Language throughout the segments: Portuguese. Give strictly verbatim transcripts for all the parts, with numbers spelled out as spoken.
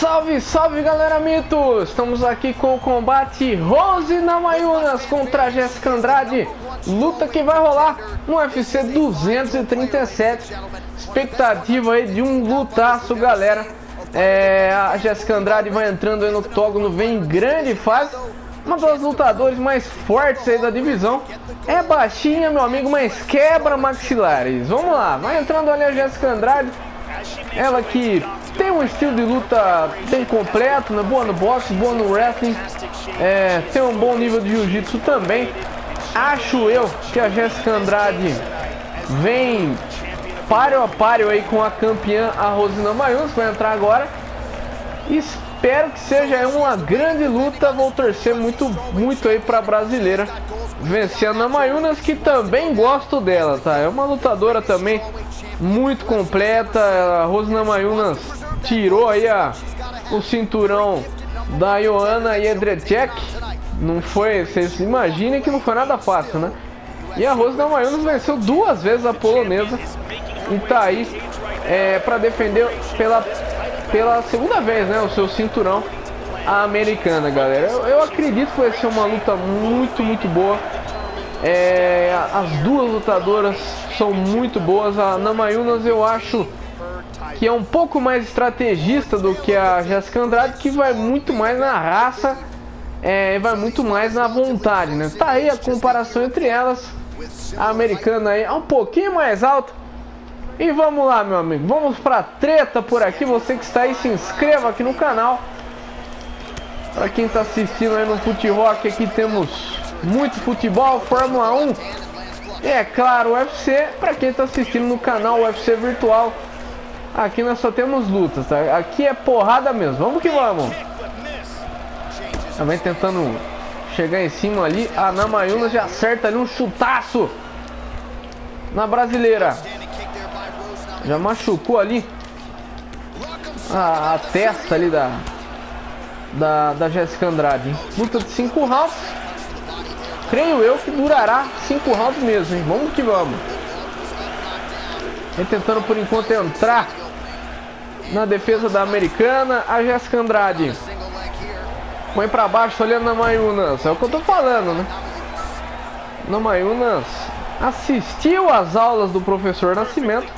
Salve, salve galera mito! Estamos aqui com o combate Rose Namajunas contra Jessica Andrade. Luta que vai rolar no U F C duzentos e trinta e sete. Expectativa aí de um lutaço, galera. É, a Jessica Andrade vai entrando aí no octógono, vem em grande fase. Uma das lutadoras mais fortes aí da divisão. É baixinha, meu amigo, mas quebra maxilares. Vamos lá, vai entrando ali a Jessica Andrade. Ela que tem um estilo de luta bem completo, né? Boa no boxe, boa no wrestling, é, tem um bom nível de jiu-jitsu também. Acho eu que a Jessica Andrade vem páreo a páreo aí com a campeã, a Rose Namajunas, vai entrar agora. Espero que seja uma grande luta, vou torcer muito, muito aí para a brasileira vencer a Namajunas, que também gosto dela, tá? É uma lutadora também muito completa. A Rose Namajunas tirou aí a, o cinturão da Joana Jedrzejewicz. Não foi, vocês imaginem que não foi nada fácil, né? E a Rose Namajunas venceu duas vezes a polonesa e tá aí é, para defender pela, pela segunda vez, né, o seu cinturão americana, galera. Eu, eu acredito que vai ser uma luta muito, muito boa. É, as duas lutadoras são muito boas. A Namajunas eu acho que é um pouco mais estrategista do que a Jessica Andrade, que vai muito mais na raça, é, vai muito mais na vontade, né? Tá aí a comparação entre elas. A americana aí é um pouquinho mais alta. E vamos lá, meu amigo, vamos pra treta por aqui. Você que está aí, se inscreva aqui no canal. Pra quem tá assistindo aí no Fute Rock, aqui temos muito futebol, Fórmula um, é claro, U F C. Para quem está assistindo no canal U F C Virtual, aqui nós só temos lutas, tá? Aqui é porrada mesmo, vamos que vamos. Também tentando chegar em cima ali, a Namajunas já acerta ali um chutaço na brasileira. Já machucou ali a, a testa ali da, da, da Jessica Andrade. Luta de cinco rounds. Creio eu que durará cinco rounds mesmo, hein? Vamos que vamos. Vem tentando por enquanto entrar na defesa da americana. A Jessica Andrade põe pra baixo olhando a Namajunas. É o que eu tô falando, né? Namajunas assistiu às aulas do professor Nascimento,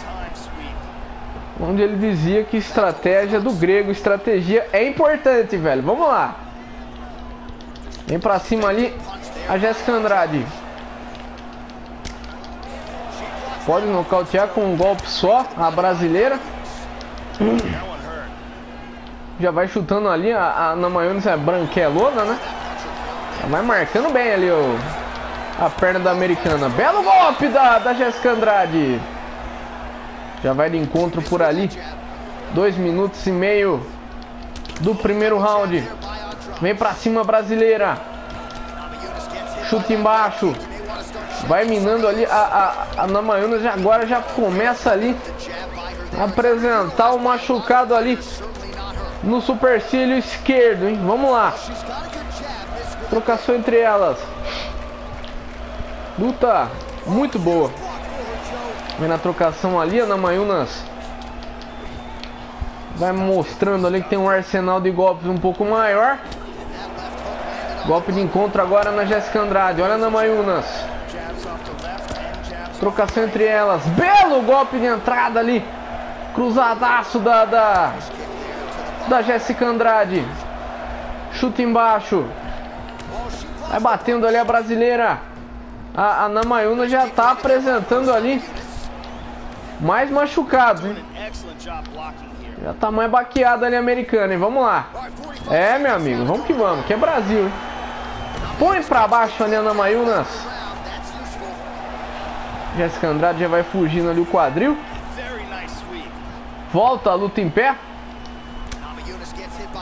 onde ele dizia que estratégia do grego, estratégia é importante, velho. Vamos lá. Vem pra cima ali a Jessica Andrade. Pode nocautear com um golpe só a brasileira. Hum. Já vai chutando ali. A, a Namajunas é branquelona, né? Já vai marcando bem ali o, a perna da americana. Belo golpe da, da Jessica Andrade. Já vai de encontro por ali. Dois minutos e meio do primeiro round. Vem pra cima, brasileira. Chute embaixo. Vai minando ali a, a, a Namajunas. Agora já começa ali a apresentar o machucado ali no supercílio esquerdo, hein? Vamos lá. Trocação entre elas. Luta muito boa. Vem na trocação ali a Namajunas. Vai mostrando ali que tem um arsenal de golpes um pouco maior. Golpe de encontro agora na Jessica Andrade. Olha a Namajunas. Trocação entre elas. Belo golpe de entrada ali. Cruzadaço da, da, da Jessica Andrade. Chute embaixo. Vai batendo ali a brasileira. A, a Namajunas já tá apresentando ali mais machucado, hein? Já tá mais baqueada ali a americana, hein? Vamos lá. É, meu amigo, vamos que vamos. Que é Brasil, hein? Põe pra baixo ali a Namajunas. Jessica Andrade já vai fugindo ali o quadril. Volta a luta em pé.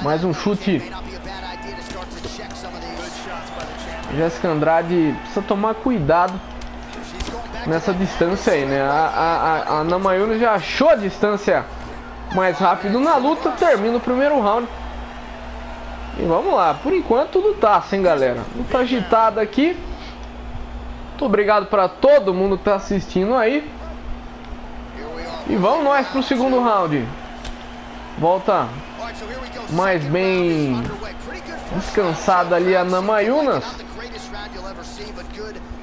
Mais um chute. Jessica Andrade precisa tomar cuidado nessa distância aí, né? A, a, a Namajunas já achou a distância mais rápido na luta. Termina o primeiro round. E vamos lá, por enquanto lutaço, hein, galera. Luta agitada aqui. Muito obrigado para todo mundo que tá assistindo aí. E vamos nós pro segundo round. Volta mais bem descansada ali a Namajunas.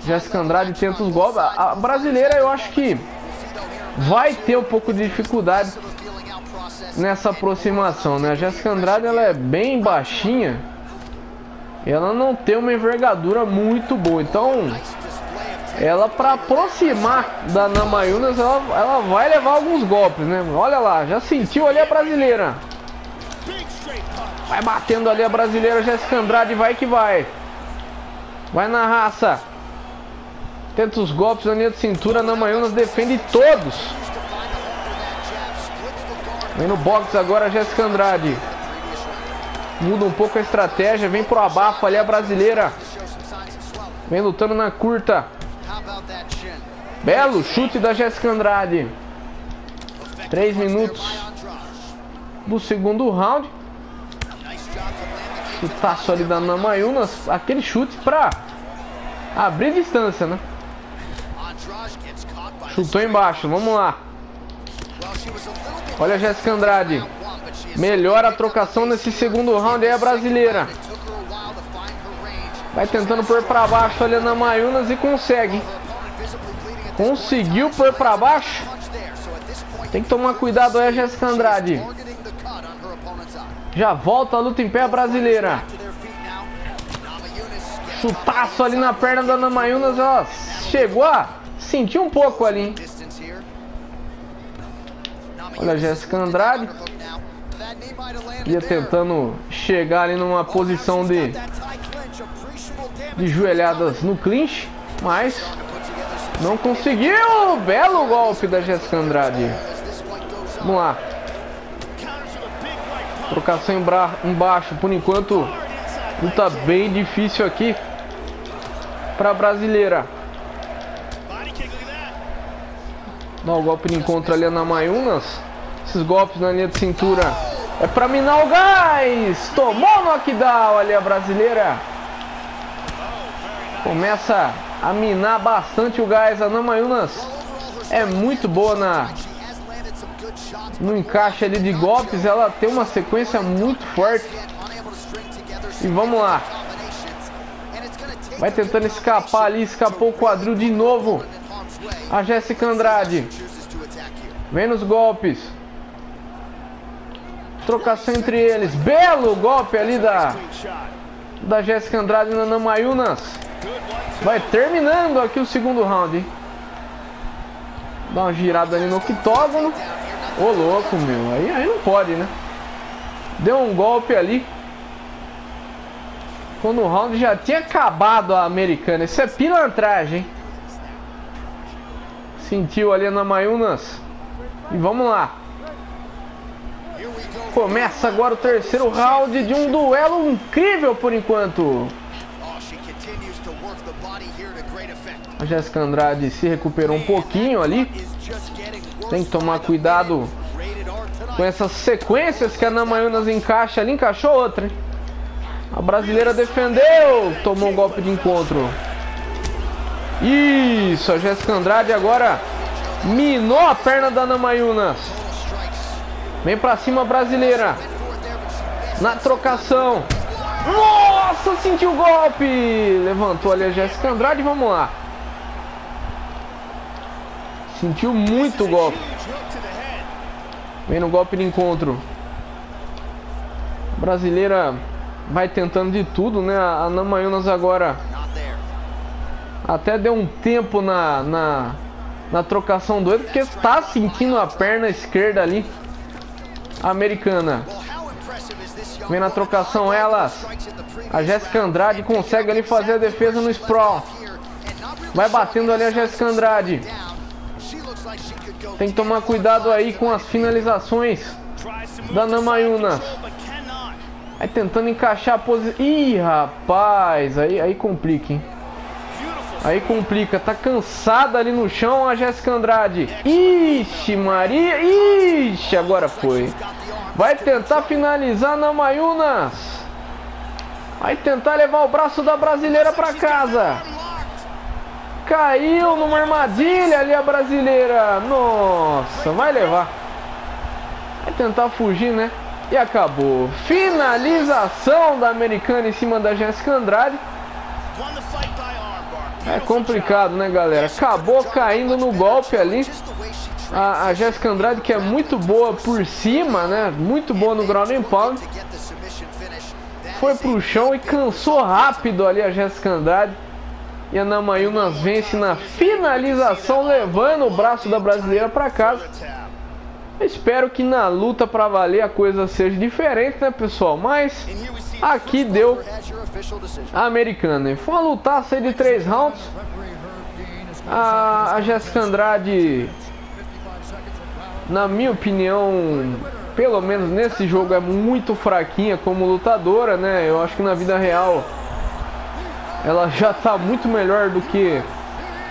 Jessica Andrade tenta os golpes. A brasileira eu acho que vai ter um pouco de dificuldade nessa aproximação, né? A Jessica Andrade, ela é bem baixinha, ela não tem uma envergadura muito boa, então ela para aproximar da Namajunas, ela, ela vai levar alguns golpes, né? Olha lá, já sentiu ali a brasileira. Vai batendo ali a brasileira, Jessica Andrade, vai que vai. Vai na raça. Tenta os golpes na linha de cintura, Namajunas defende todos. Vem no box agora, Jessica Andrade. Muda um pouco a estratégia, vem pro abafo ali a brasileira. Vem lutando na curta. Belo chute da Jessica Andrade. Três minutos do segundo round. Chutaço ali da Namajunas. Aquele chute pra abrir distância, né? Chutou embaixo, vamos lá. Olha a Jessica Andrade. Melhora a trocação nesse segundo round aí a brasileira. Vai tentando pôr pra baixo ali a Namajunas e consegue. Conseguiu pôr pra baixo. Tem que tomar cuidado aí a Jessica Andrade. Já volta a luta em pé a brasileira. Chutaço ali na perna da Namajunas. Ela chegou a sentir um pouco ali, hein? Olha a Jessica Andrade. Ia tentando chegar ali numa posição de, de joelhadas no clinch, mas não conseguiu. Belo golpe da Jessica Andrade. Vamos lá. Trocação embaixo. Por enquanto, luta bem difícil aqui para a brasileira. Dá o golpe de encontro ali na Namajunas. Esses golpes na linha de cintura é para minar o gás. Tomou o knockdown ali a brasileira. Começa a minar bastante o gás. A Namajunas é muito boa na... no encaixe ali de golpes. Ela tem uma sequência muito forte. E vamos lá. Vai tentando escapar ali. Escapou o quadril de novo. A Jessica Andrade. Vem nos golpes. Trocação entre eles. Belo golpe ali da... da Jessica Andrade na Namajunas. Vai terminando aqui o segundo round. Dá uma girada ali no octógono. Ô louco, meu, aí, aí não pode, né? Deu um golpe ali quando o round já tinha acabado a americana. Isso é pilantragem, hein? Sentiu ali na Namajunas. E vamos lá. Começa agora o terceiro round de um duelo incrível por enquanto. A Jessica Andrade se recuperou um pouquinho ali. Tem que tomar cuidado com essas sequências que a Namajunas encaixa ali. Encaixou outra, hein? A brasileira defendeu. Tomou um golpe de encontro. Isso, a Jessica Andrade agora minou a perna da Namajunas. Vem pra cima a brasileira. Na trocação. Nossa, sentiu o golpe. Levantou ali a Jessica Andrade, vamos lá. Sentiu muito o golpe. Vem no golpe de encontro. A brasileira vai tentando de tudo, né? A Namajunas agora até deu um tempo na, na, na trocação doida, porque tá sentindo a perna esquerda ali a americana. Vem na trocação elas. A Jessica Andrade consegue ali fazer a defesa no sprawl. Vai batendo ali a Jessica Andrade. Tem que tomar cuidado aí com as finalizações da Namajunas. Aí tentando encaixar a posição. Ih, rapaz, aí, aí complica, hein? Aí complica, tá cansada ali no chão a Jessica Andrade. Ixi, Maria, ixi, agora foi. Vai tentar finalizar a Namajunas. Vai tentar levar o braço da brasileira pra casa. Caiu numa armadilha ali a brasileira. Nossa, vai levar. Vai tentar fugir, né? E acabou. Finalização da americana em cima da Jessica Andrade. É complicado, né, galera? Acabou caindo no golpe ali. A, a Jessica Andrade, que é muito boa por cima, né? Muito boa no ground and pound. Foi pro chão e cansou rápido ali a Jessica Andrade. E a Namajunas vence na finalização, levando o braço da brasileira para casa. Espero que na luta para valer a coisa seja diferente, né, pessoal? Mas aqui deu a americana. Foi uma lutaça de três rounds. A, a Jessica Andrade, na minha opinião, pelo menos nesse jogo, é muito fraquinha como lutadora, né? Eu acho que na vida real ela já tá muito melhor do que,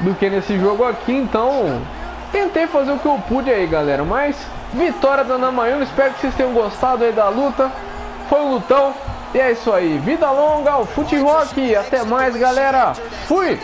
do que nesse jogo aqui, então... Tentei fazer o que eu pude aí, galera, mas vitória da Namajunas. Espero que vocês tenham gostado aí da luta. Foi um lutão e é isso aí. Vida longa ao Fute Rock. Até mais, galera. Fui!